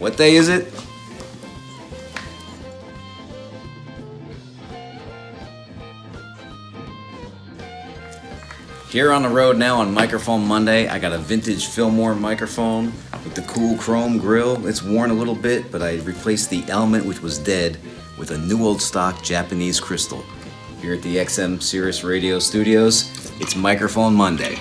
What day is it? Here on the road now on Microphone Monday, I got a vintage Fillmore microphone with the cool chrome grill. It's worn a little bit, but I replaced the element which was dead with a new old stock Japanese crystal. Here at the XM Sirius Radio Studios, it's Microphone Monday.